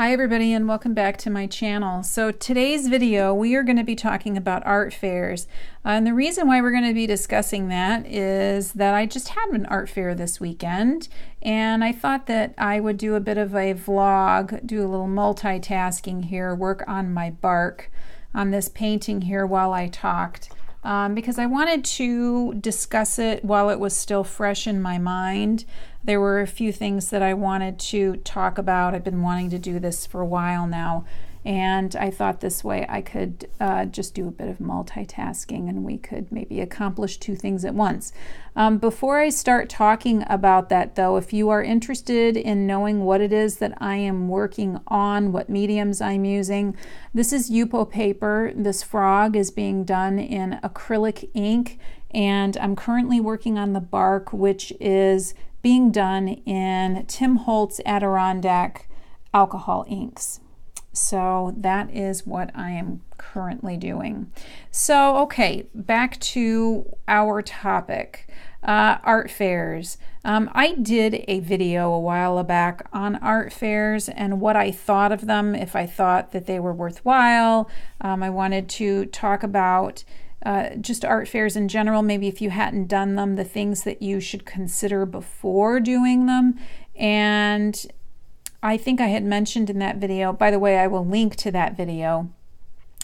Hi everybody, and welcome back to my channel. So today's video we are going to be talking about art fairs, and the reason why we're going to be discussing that is that I just had an art fair this weekend, and I thought that I would do a bit of a vlog, do a little multitasking here, work on my bark on this painting here while I talked, because I wanted to discuss it while it was still fresh in my mind. There were a few things that I wanted to talk about. I've been wanting to do this for a while now, and I thought this way I could just do a bit of multitasking and we could maybe accomplish two things at once. Before I start talking about that though, if you are interested in knowing what it is that I am working on, what mediums I'm using, this is Yupo paper. This frog is being done in acrylic ink, and I'm currently working on the bark, which is being done in Tim Holtz Adirondack alcohol inks. So that is what I am currently doing. So okay, back to our topic, art fairs. I did a video a while back on art fairs and what I thought of them, if I thought that they were worthwhile. I wanted to talk about just art fairs in general, maybe if you hadn't done them, the things that you should consider before doing them. And I think I had mentioned in that video, by the way, I will link to that video.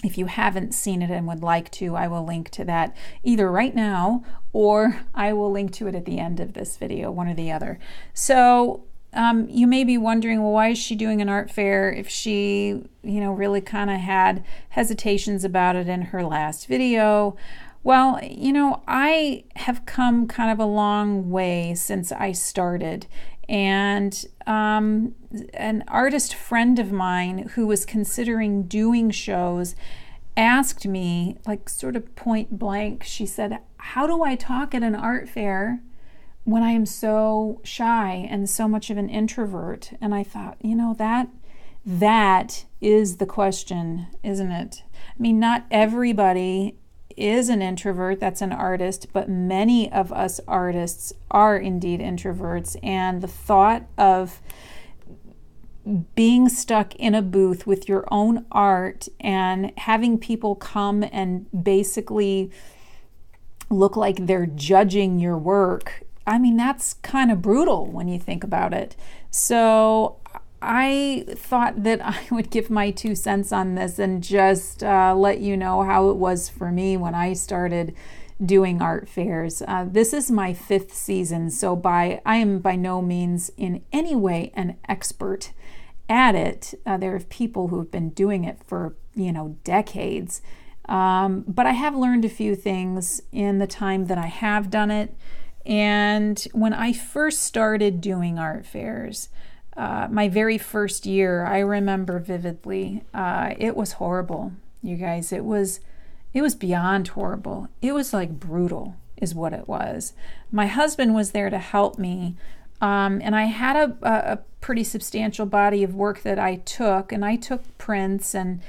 If you haven't seen it and would like to, I will link to that either right now, or I will link to it at the end of this video, one or the other. So you may be wondering, well, why is she doing an art fair if she, you know, really kind of had hesitations about it in her last video? Well, you know, I have come kind of a long way since I started, and an artist friend of mine who was considering doing shows asked me, like, sort of point blank, she said, "How do I talk at an art fair when I am so shy and so much of an introvert?" And I thought, you know, that is the question, isn't it? I mean, not everybody is an introvert that's an artist, but many of us artists are indeed introverts, and the thought of being stuck in a booth with your own art and having people come and basically look like they're judging your work, I mean, that's kind of brutal when you think about it. So I thought that I would give my 2 cents on this and just let you know how it was for me when I started doing art fairs. This is my 5th season, so I am by no means in any way an expert at it. There are people who have been doing it for, you know, decades. But I have learned a few things in the time that I have done it. And when I first started doing art fairs, my very first year, I remember vividly, it was horrible, you guys. It was beyond horrible. It was like brutal is what it was. My husband was there to help me, and I had a pretty substantial body of work that I took, and I took prints, and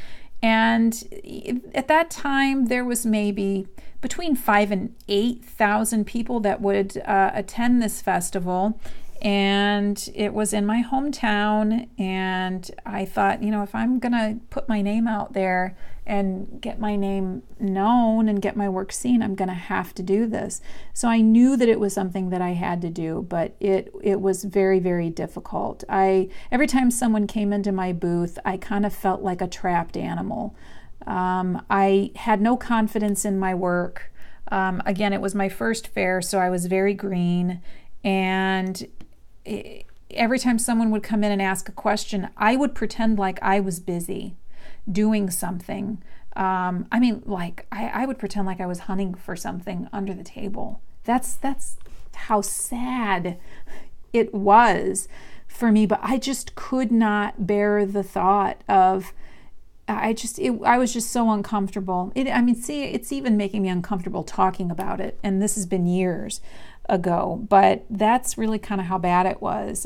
at that time there was maybe between 5,000 and 8,000 people that would attend this festival, and it was in my hometown. And I thought, you know, if I'm gonna put my name out there and get my name known and get my work seen, I'm gonna have to do this. So I knew that it was something that I had to do, but it was very, very difficult. Every time someone came into my booth, I kind of felt like a trapped animal. I had no confidence in my work. Again, it was my first fair, so I was very green, and every time someone would come in and ask a question, I would pretend like I was busy doing something. I mean, like I would pretend like I was hunting for something under the table. That's how sad it was for me, but I just could not bear the thought of I was just so uncomfortable. I mean, see, it's even making me uncomfortable talking about it, and this has been years ago, but that's really kind of how bad it was.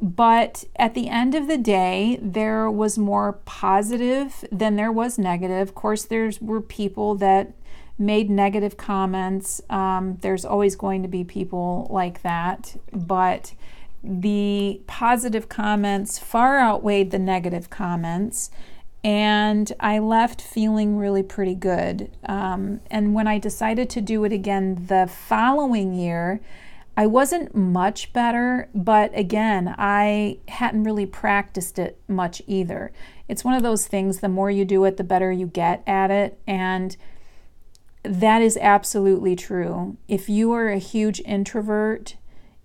But at the end of the day, there was more positive than there was negative. Of course, there were people that made negative comments. There's always going to be people like that, but the positive comments far outweighed the negative comments, and I left feeling really pretty good. And when I decided to do it again the following year, I wasn't much better, but again, I hadn't really practiced it much either. It's one of those things, the more you do it, the better you get at it, and that is absolutely true. If you are a huge introvert,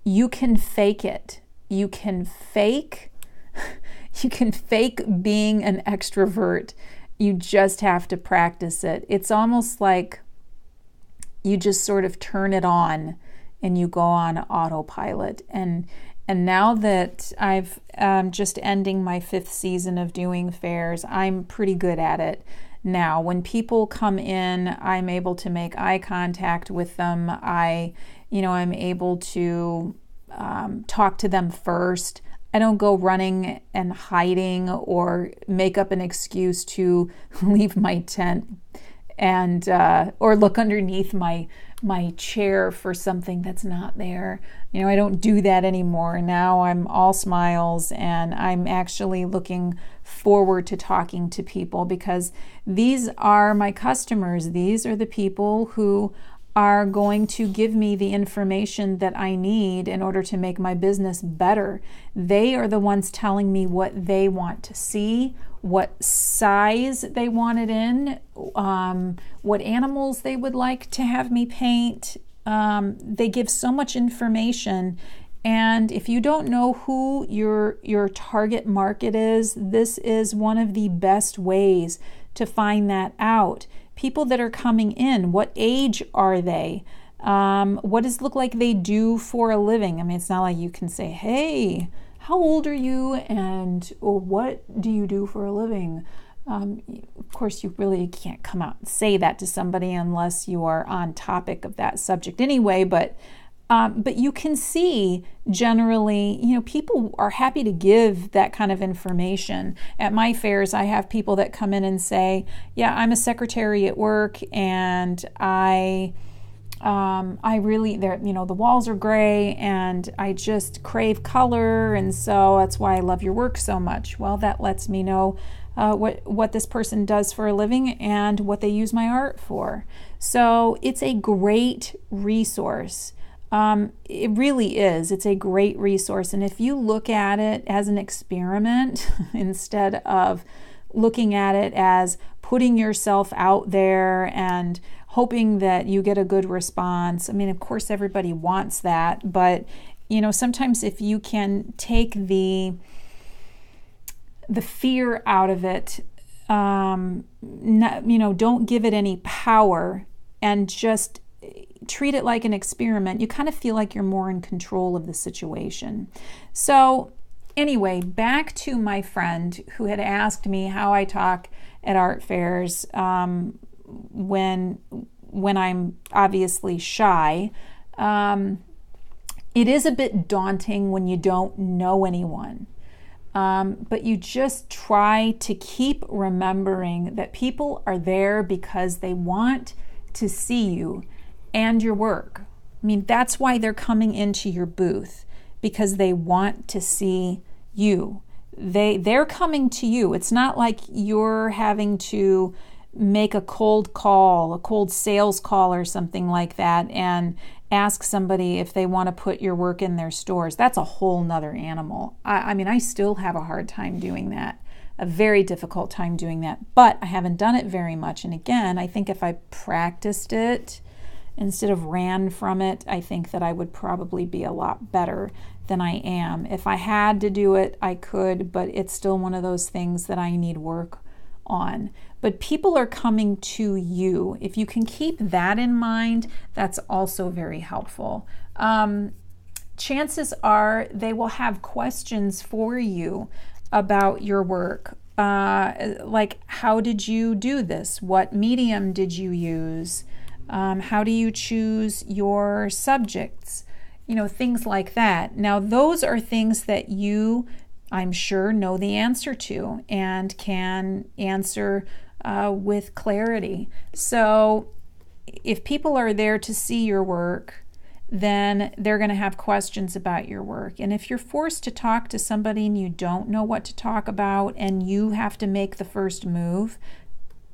you can fake it. You can fake being an extrovert. You just have to practice it. It's almost like you just sort of turn it on and you go on autopilot. And now that I've just ending my 5th season of doing fairs, I'm pretty good at it. Now, when people come in, I'm able to make eye contact with them. I'm able to talk to them first. I don't go running and hiding or make up an excuse to leave my tent and or look underneath my chair for something that's not there. I don't do that anymore. Now I'm all smiles, and I'm actually looking forward to talking to people, because these are my customers. These are the people who are going to give me the information that I need in order to make my business better. They are the ones telling me what they want to see, what size they want it in, what animals they would like to have me paint. They give so much information, and if you don't know who your target market is, this is one of the best ways to find that out. People that are coming in, what age are they? What does it look like they do for a living? I mean, it's not like you can say, hey, how old are you and what do you do for a living? Of course, you really can't come out and say that to somebody unless you are on topic of that subject anyway. But you can see generally, people are happy to give that kind of information. At my fairs, I have people that come in and say, yeah, I'm a secretary at work, and I really, the walls are gray, and I just crave color, and so that's why I love your work so much. Well, that lets me know what this person does for a living and what they use my art for. So it's a great resource. It really is. It's a great resource. And if you look at it as an experiment instead of looking at it as putting yourself out there and hoping that you get a good response, I mean, of course, everybody wants that. But, sometimes if you can take the fear out of it, don't give it any power and just treat it like an experiment, you kind of feel like you're more in control of the situation. So anyway, back to my friend who had asked me how I talk at art fairs when I'm obviously shy. It is a bit daunting when you don't know anyone. But you just try to keep remembering that people are there because they want to see you and your work. I mean, that's why they're coming into your booth, because they want to see you. They're coming to you. It's not like you're having to make a cold call, a cold sales call or something like that, and ask somebody if they want to put your work in their stores. That's a whole nother animal. I mean, I still have a hard time doing that. A very difficult time doing that, but I haven't done it very much. And again, I think if I practiced it instead of ran from it, I think that I would probably be a lot better than I am. If I had to do it, I could, but it's still one of those things that I need work on. But people are coming to you. If you can keep that in mind, that's also very helpful. Chances are they will have questions for you about your work. Like, how did you do this? What medium did you use? How do you choose your subjects? Things like that. Now, those are things that you, I'm sure, know the answer to and can answer with clarity. So if people are there to see your work, then they're going to have questions about your work. And if you're forced to talk to somebody and you don't know what to talk about and you have to make the first move,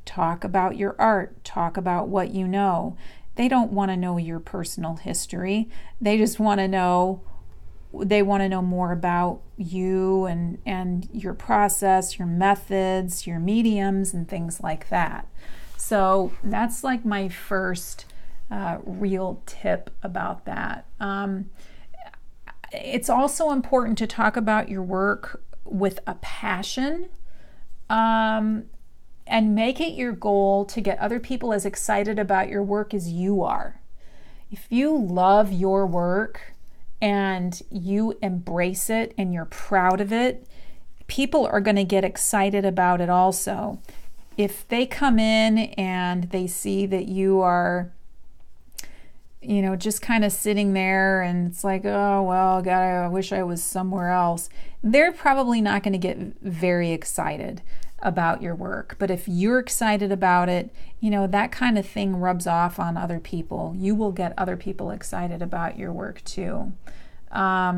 talk about your art, talk about what you know. They don't want to know your personal history. They want to know more about you and your process, your methods, your mediums, and things like that. So that's like my first real tip about that. It's also important to talk about your work with a passion and make it your goal to get other people as excited about your work as you are. If you love your work and you embrace it and you're proud of it, people are going to get excited about it also. If they come in and they see that you are, you know, just kind of sitting there and it's like, oh, well, God, I wish I was somewhere else, they're probably not going to get very excited about your work. But if you're excited about it, you know, that kind of thing rubs off on other people. You will get other people excited about your work too. You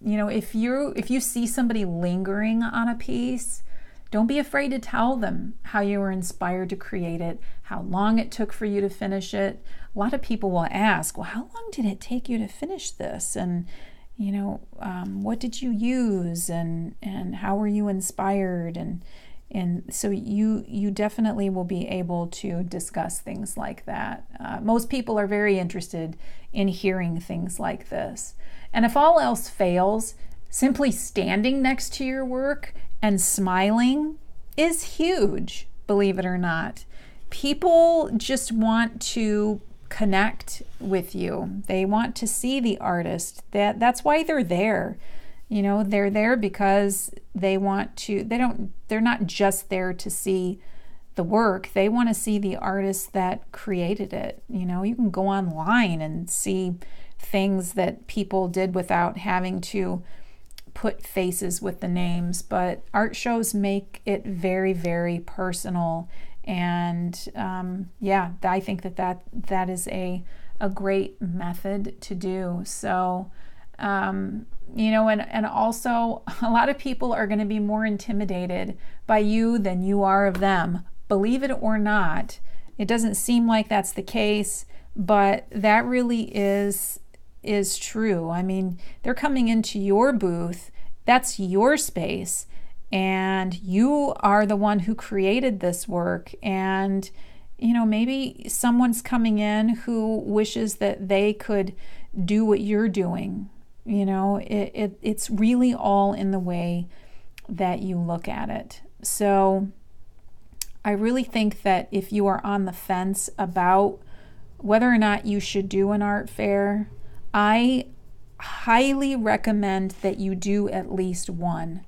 know, if you see somebody lingering on a piece, don't be afraid to tell them how you were inspired to create it, how long it took for you to finish it. A lot of people will ask, well, how long did it take you to finish this? And, you know, what did you use? And how were you inspired? And so you definitely will be able to discuss things like that. Most people are very interested in hearing things like this. And if all else fails, simply standing next to your work and smiling is huge, believe it or not. People just want to connect with you. They want to see the artist. That's why they're there. You know, they're there because they want to, they're not just there to see the work. They want to see the artist that created it. You know, you can go online and see things that people did without having to put faces with the names, but art shows make it very, very personal. And yeah, I think that is a great method to do. So, you know, and also a lot of people are going to be more intimidated by you than you are of them. Believe it or not, it doesn't seem like that's the case, but that really is true. I mean, they're coming into your booth, that's your space, and you are the one who created this work. And, you know, maybe someone's coming in who wishes that they could do what you're doing. You know, it's really all in the way that you look at it. So I really think that if you are on the fence about whether or not you should do an art fair, I highly recommend that you do at least one.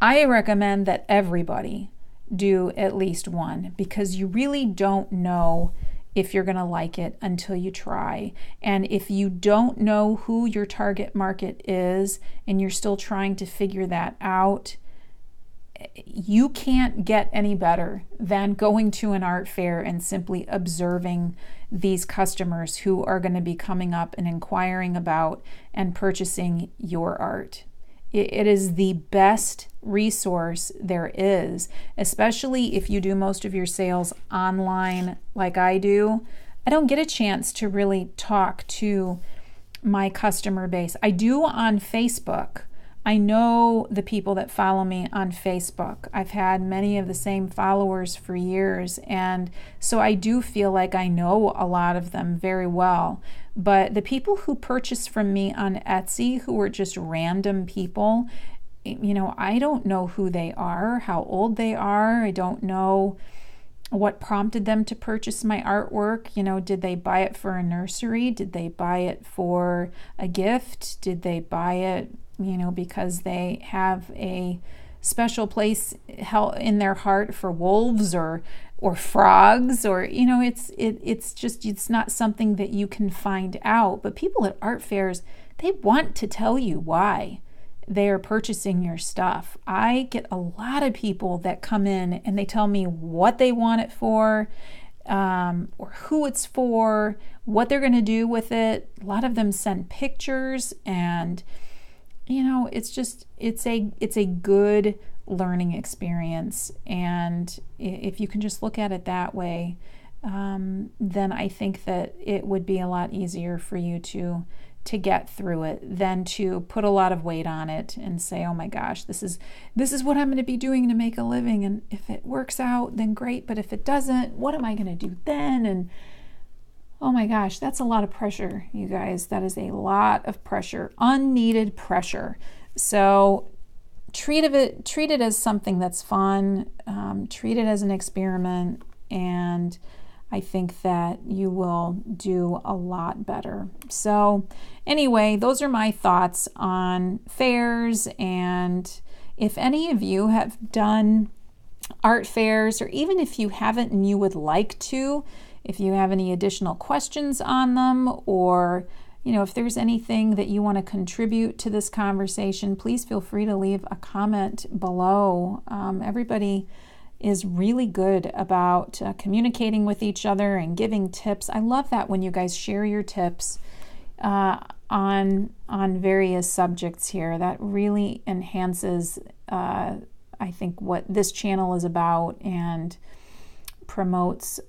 I recommend that everybody do at least one, because you really don't know if you're going to like it until you try. And if you don't know who your target market is and you're still trying to figure that out, you can't get any better than going to an art fair and simply observing these customers who are going to be coming up and inquiring about and purchasing your art. It is the best resource there is, especially if you do most of your sales online like I do. I don't get a chance to really talk to my customer base. I do on Facebook. I know the people that follow me on Facebook. I've had many of the same followers for years, and so I do feel like I know a lot of them very well. But the people who purchase from me on Etsy, who are just random people, you know, I don't know who they are, how old they are. I don't know what prompted them to purchase my artwork. You know, did they buy it for a nursery? Did they buy it for a gift? Did they buy it, you know, because they have a special place in their heart for wolves or frogs, or, you know, it's not something that you can find out. But people at art fairs, they want to tell you why they are purchasing your stuff. I get a lot of people that come in and they tell me what they want it for, or who it's for, what they're going to do with it. A lot of them send pictures, and it's just it's a good learning experience. And if you can just look at it that way, then I think that it would be a lot easier for you to get through it than to put a lot of weight on it and say, oh my gosh, this is what I'm going to be doing to make a living, and if it works out, then great, but if it doesn't, what am I going to do then? And oh my gosh, that's a lot of pressure, you guys. That is a lot of pressure, unneeded pressure. So treat it as something that's fun, treat it as an experiment, and I think that you will do a lot better. So anyway, those are my thoughts on fairs. And if any of you have done art fairs, or even if you haven't and you would like to, if you have any additional questions on them, or if there's anything that you want to contribute to this conversation, please feel free to leave a comment below. Everybody is really good about communicating with each other and giving tips. I love that when you guys share your tips on various subjects here. That really enhances, I think, what this channel is about, and promotes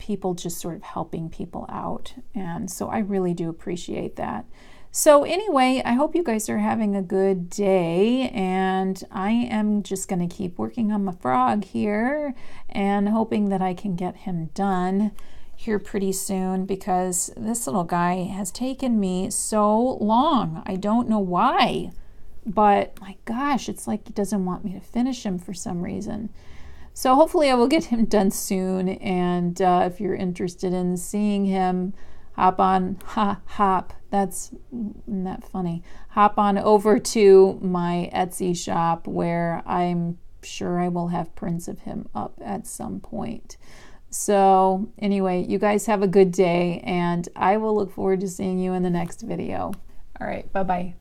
people just sort of helping people out. And so I really do appreciate that. So anyway, I hope you guys are having a good day, and I am just going to keep working on my frog here and hoping that I can get him done here pretty soon, because this little guy has taken me so long. I don't know why, but my gosh, it's like he doesn't want me to finish him for some reason. So hopefully I will get him done soon, and if you're interested in seeing him, hop on. Isn't that funny? Hop on over to my Etsy shop, where I'm sure I will have prints of him up at some point. So anyway, you guys have a good day, and I will look forward to seeing you in the next video. All right, bye-bye.